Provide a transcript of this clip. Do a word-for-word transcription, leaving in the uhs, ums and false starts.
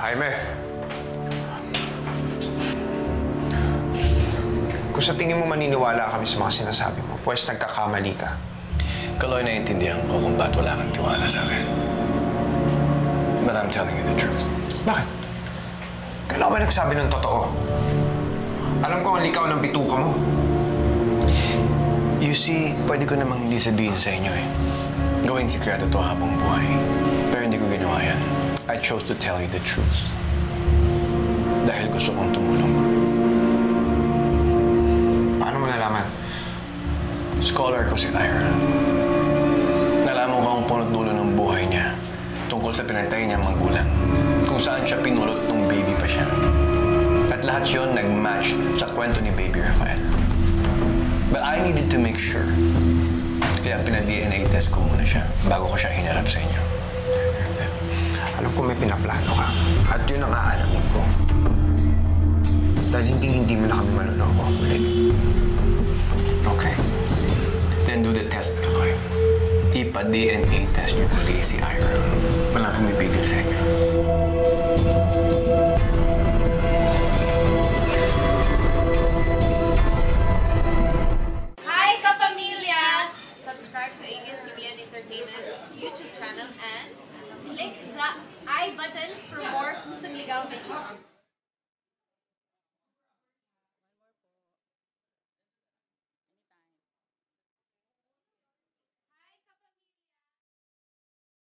Jaime. Kung sa tingin mo maniniwala kami sa mga sinasabi mo, pwes nagkakamali ka. Kaloy, naiintindihan ko kung ba't wala kang tiwala sa akin. But I'm telling you the truth. Bakit? Kailan ba nagsabi ng totoo? Alam ko ang likaw ng bituka mo. You see, pwede ko namang hindi sabihin sa inyo eh. Gawing sikreto to habang buhay. Pero hindi ko ginawa yan. I chose to tell you the truth. Dahil gusto kong tumulong. Paano mo nalaman? Scholar ko si Ira. Nalaman ko ang punot dulo ng buhay niya tungkol sa pinatay niya magulang. Kung saan siya pinulot nung baby pa siya. At lahat yun nag-match sa kwento ni Baby Rafael. But I needed to make sure. Kaya pina-D N A test ko muna siya bago ko siya hinarap sa inyo. Alam ko may pinaplano ka. At yun ang aalamin ko. Dahil hindi-hindi mo na kami maluloko ulit. Okay. Then do the test, Kaloy. Ipa-D N A test niyo kung di si Ira. Wala pumipigil sa inyo. A B S C B N Entertainment YouTube channel and click the I button for more Pusong Ligaw videos.